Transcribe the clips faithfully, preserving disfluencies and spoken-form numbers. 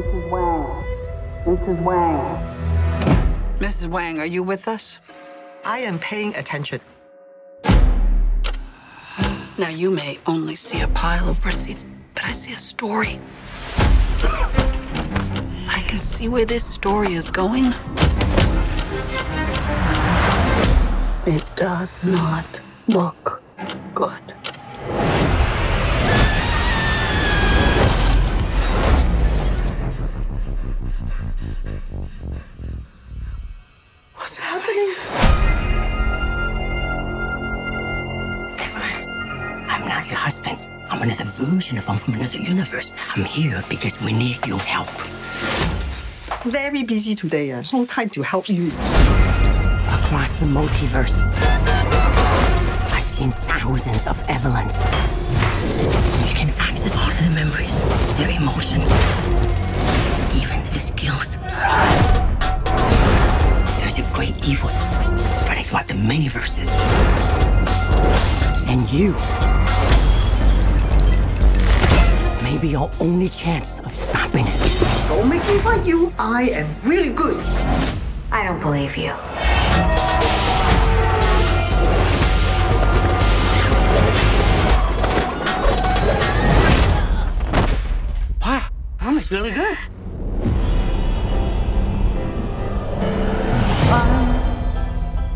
Missus Wang. Missus Wang. Missus Wang, are you with us? I am paying attention. Now, you may only see a pile of receipts, but I see a story. I can see where this story is going. It does not look good. What's happening? Devlin, I'm not your husband. I'm another version of him from another universe. I'm here because we need your help. Very busy today. Uh, no time to help you. Across the multiverse, I've seen thousands of Evelyns. You can access all of their memories, their emotions, even their skills. There's a great evil spreading throughout the many verses. And you may be your only chance of stopping it. Don't make me fight you. I am really good. I don't believe you. Wow, mom is really good.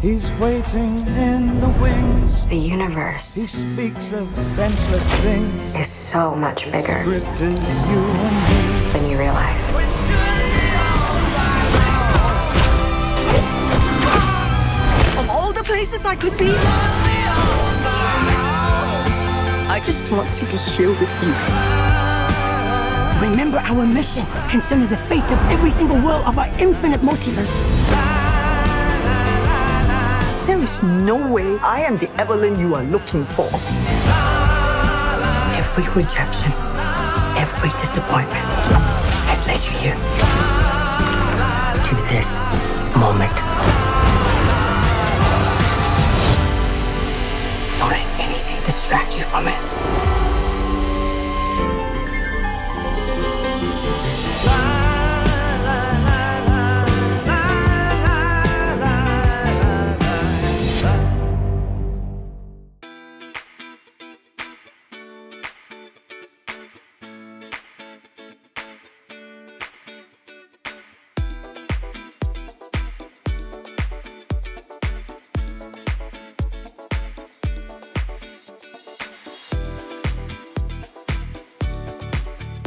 He's waiting in the wings. The universe. He speaks of senseless things. Is so much bigger than you realize. Places I could be. I just want to be here with you. Remember our mission concerning the fate of every single world of our infinite multiverse. There is no way I am the Evelyn you are looking for. Every rejection, every disappointment has led you here to this moment. Don't let anything distract you from it.